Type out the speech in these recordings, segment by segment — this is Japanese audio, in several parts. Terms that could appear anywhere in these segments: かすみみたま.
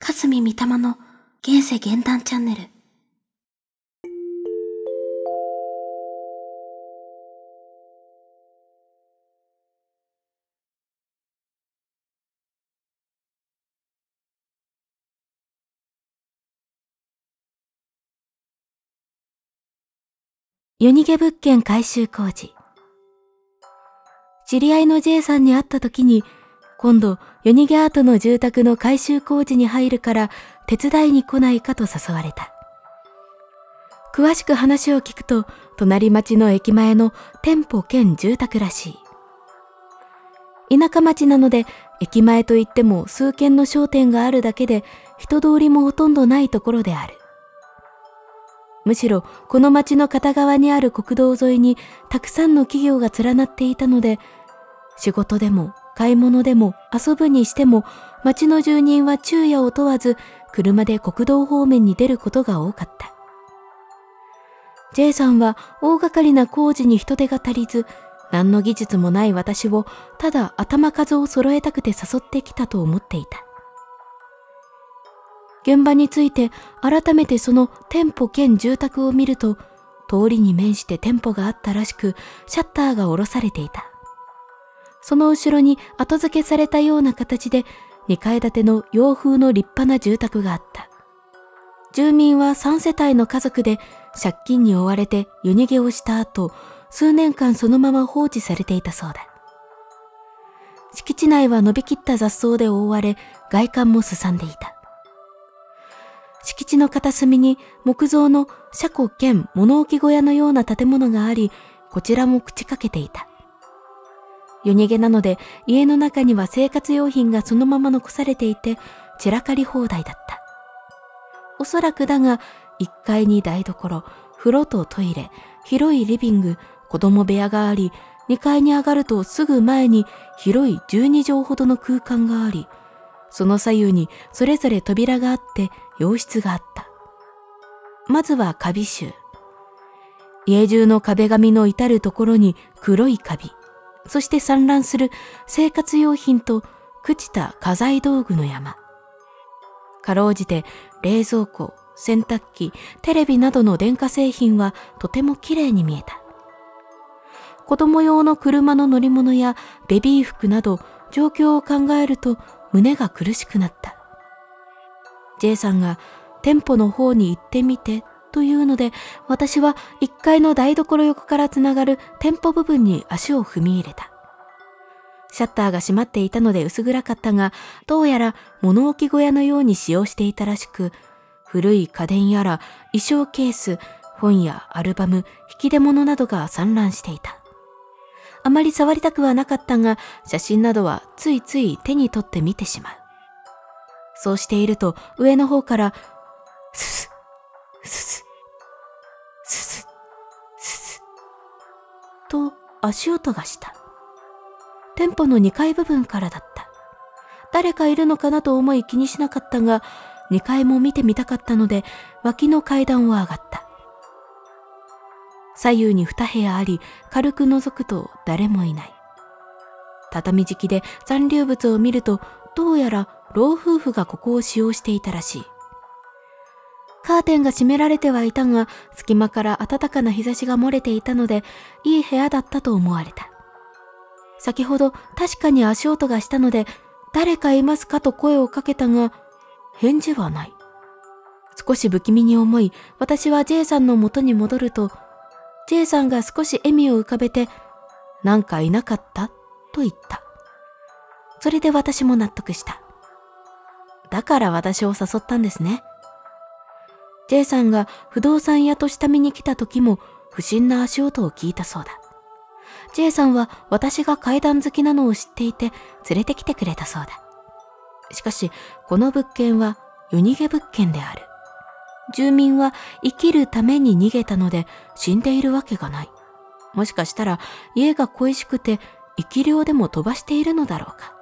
かすみみたまの現世現談チャンネル。夜逃げ物件改修工事。知り合いの J さんに会った時に、今度夜逃げアートの住宅の改修工事に入るから手伝いに来ないかと誘われた。詳しく話を聞くと、隣町の駅前の店舗兼住宅らしい。田舎町なので、駅前といっても数軒の商店があるだけで人通りもほとんどないところである。むしろこの町の片側にある国道沿いにたくさんの企業が連なっていたので、仕事でも買い物でも遊ぶにしても町の住人は昼夜を問わず車で国道方面に出ることが多かった。 J さんは大掛かりな工事に人手が足りず、何の技術もない私をただ頭数を揃えたくて誘ってきたと思っていた。現場について改めてその店舗兼住宅を見ると、通りに面して店舗があったらしく、シャッターが下ろされていた。その後ろに後付けされたような形で2階建ての洋風の立派な住宅があった。住民は3世帯の家族で、借金に追われて夜逃げをした後、数年間そのまま放置されていたそうだ。敷地内は伸びきった雑草で覆われ、外観もすさんでいた。敷地の片隅に木造の車庫兼物置小屋のような建物があり、こちらも朽ちかけていた。夜逃げなので、家の中には生活用品がそのまま残されていて、散らかり放題だった。おそらくだが、1階に台所、風呂とトイレ、広いリビング、子供部屋があり、2階に上がるとすぐ前に広い12畳ほどの空間があり、その左右にそれぞれ扉があって洋室があった。まずはカビ臭。家中の壁紙の至るところに黒いカビ、そして散乱する生活用品と朽ちた家財道具の山。かろうじて冷蔵庫、洗濯機、テレビなどの電化製品はとてもきれいに見えた。子供用の車の乗り物やベビー服など、状況を考えると胸が苦しくなった。J さんが店舗の方に行ってみてというので、私は1階の台所横からつながる店舗部分に足を踏み入れた。シャッターが閉まっていたので薄暗かったが、どうやら物置小屋のように使用していたらしく、古い家電やら衣装ケース、本やアルバム、引き出物などが散乱していた。あまり触りたくはなかったが、写真などはついつい手に取って見てしまう。そうしていると、上の方から、スス、スス、スス、スス、と足音がした。店舗の2階部分からだった。誰かいるのかなと思い気にしなかったが、2階も見てみたかったので、脇の階段を上がった。左右に2部屋あり、軽く覗くと誰もいない。畳敷きで残留物を見ると、どうやら老夫婦がここを使用していたらしい。カーテンが閉められてはいたが、隙間から暖かな日差しが漏れていたので、いい部屋だったと思われた。先ほど確かに足音がしたので、誰かいますかと声をかけたが、返事はない。少し不気味に思い、私は J さんの元に戻ると、J さんが少し笑みを浮かべて、なんかいなかったと言った。それで私も納得した。だから私を誘ったんですね。J さんが不動産屋と下見に来た時も不審な足音を聞いたそうだ。J さんは私が階段好きなのを知っていて連れてきてくれたそうだ。しかし、この物件は夜逃げ物件である。住民は生きるために逃げたので死んでいるわけがない。もしかしたら家が恋しくて生き霊でも飛ばしているのだろうか。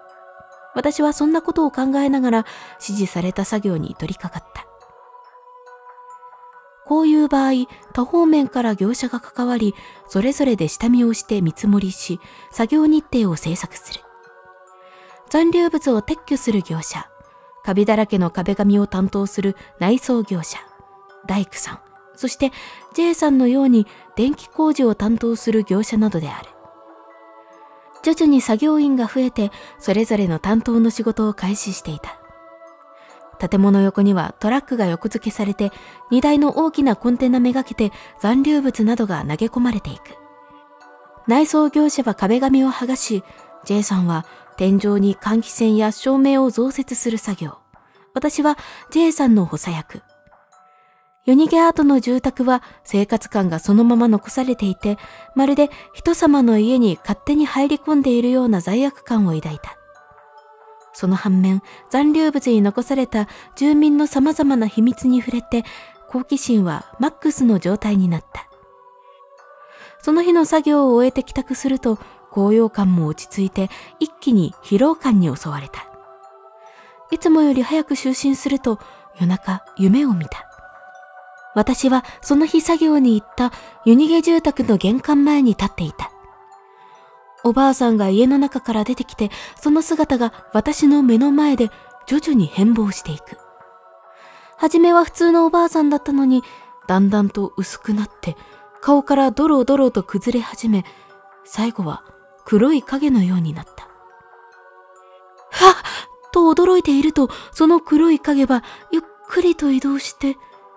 私はそんなことを考えながら指示された作業に取り掛かった。こういう場合、多方面から業者が関わり、それぞれで下見をして見積もりし、作業日程を制作する。残留物を撤去する業者、カビだらけの壁紙を担当する内装業者、大工さん、そして J さんのように電気工事を担当する業者などである。徐々に作業員が増えて、それぞれの担当の仕事を開始していた。建物横にはトラックが横付けされて、荷台の大きなコンテナめがけて残留物などが投げ込まれていく。内装業者は壁紙を剥がし、J さんは天井に換気扇や照明を増設する作業。私は J さんの補佐役。夜逃げ後の住宅は生活感がそのまま残されていて、まるで人様の家に勝手に入り込んでいるような罪悪感を抱いた。その反面、残留物に残された住民の様々な秘密に触れて、好奇心はマックスの状態になった。その日の作業を終えて帰宅すると、高揚感も落ち着いて一気に疲労感に襲われた。いつもより早く就寝すると、夜中夢を見た。私はその日作業に行った夜逃げ住宅の玄関前に立っていた。おばあさんが家の中から出てきて、その姿が私の目の前で徐々に変貌していく。はじめは普通のおばあさんだったのに、だんだんと薄くなって、顔からドロドロと崩れ始め、最後は黒い影のようになった。はっ!と驚いていると、その黒い影はゆっくりと移動して、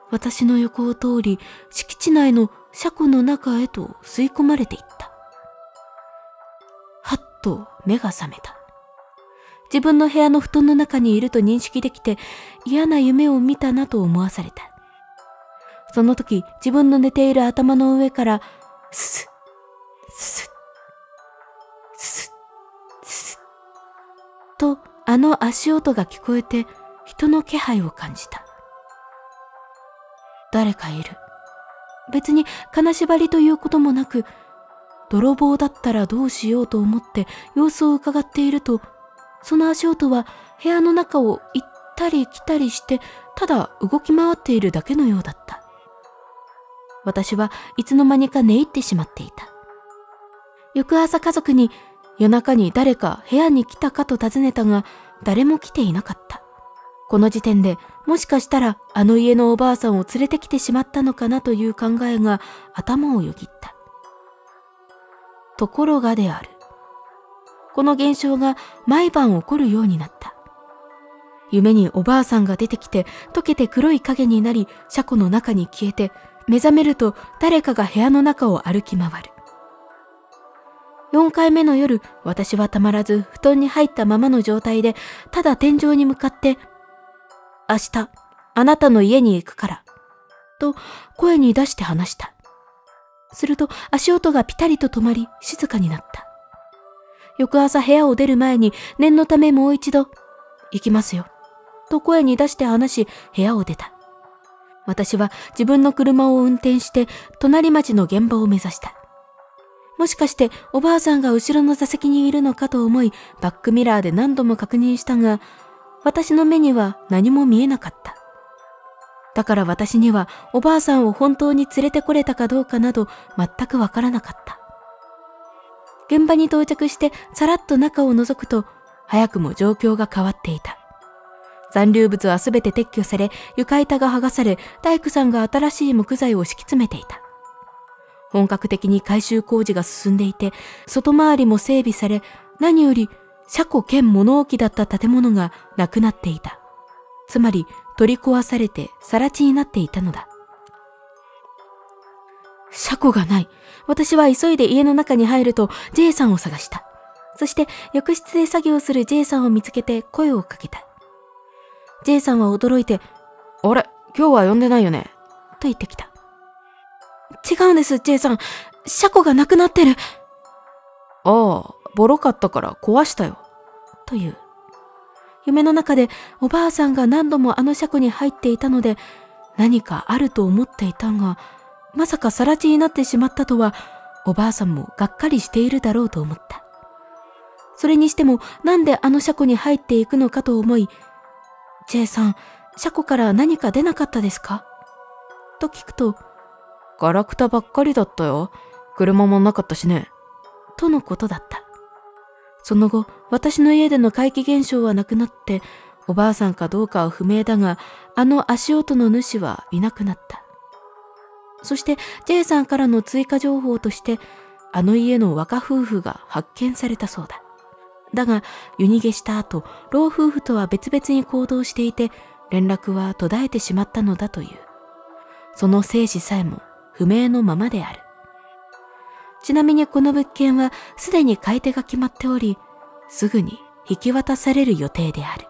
私の横を通り、敷地内の車庫の中へと吸い込まれていった。はっと目が覚めた。自分の部屋の布団の中にいると認識できて、嫌な夢を見たなと思わされた。その時、自分の寝ている頭の上から、スス、スス、スス、スッとあの足音が聞こえて、人の気配を感じた。誰かいる。別に金縛りということもなく、泥棒だったらどうしようと思って様子を伺っていると、その足音は部屋の中を行ったり来たりして、ただ動き回っているだけのようだった。私はいつの間にか寝入ってしまっていた。翌朝家族に夜中に誰か部屋に来たかと尋ねたが、誰も来ていなかった。この時点でもしかしたらあの家のおばあさんを連れてきてしまったのかなという考えが頭をよぎった。ところがである。この現象が毎晩起こるようになった。夢におばあさんが出てきて、溶けて黒い影になり、車庫の中に消えて、目覚めると誰かが部屋の中を歩き回る。4回目の夜、私はたまらず布団に入ったままの状態で、ただ天井に向かって、明日、あなたの家に行くから、と声に出して話した。すると足音がピタリと止まり、静かになった。翌朝部屋を出る前に、念のためもう一度、行きますよ、と声に出して話し、部屋を出た。私は自分の車を運転して、隣町の現場を目指した。もしかしておばあさんが後ろの座席にいるのかと思い、バックミラーで何度も確認したが、私の目には何も見えなかった。だから私にはおばあさんを本当に連れてこれたかどうかなど全くわからなかった。現場に到着してさらっと中を覗くと、早くも状況が変わっていた。残留物はすべて撤去され、床板が剥がされ、大工さんが新しい木材を敷き詰めていた。本格的に改修工事が進んでいて、外回りも整備され、何より車庫兼物置だった建物がなくなっていた。つまり取り壊されて更地になっていたのだ。車庫がない。私は急いで家の中に入ると J さんを探した。そして浴室で作業する J さんを見つけて声をかけた。J さんは驚いて、あれ、今日は呼んでないよね。と言ってきた。違うんです、J さん。車庫がなくなってる。ああ、ボロかったから壊したよ。という。夢の中でおばあさんが何度もあの車庫に入っていたので、何かあると思っていたが、まさか更地になってしまったとは、おばあさんもがっかりしているだろうと思った。それにしても、なんであの車庫に入っていくのかと思い、J さん、車庫から何か出なかったですか?と聞くと、ガラクタばっかりだったよ。車もなかったしね。とのことだった。その後、私の家での怪奇現象はなくなって、おばあさんかどうかは不明だが、あの足音の主はいなくなった。そして J さんからの追加情報として、あの家の若夫婦が発見されたそうだ。だが、夜逃げした後、老夫婦とは別々に行動していて、連絡は途絶えてしまったのだという。その生死さえも不明のままである。ちなみにこの物件はすでに買い手が決まっており、すぐに引き渡される予定である。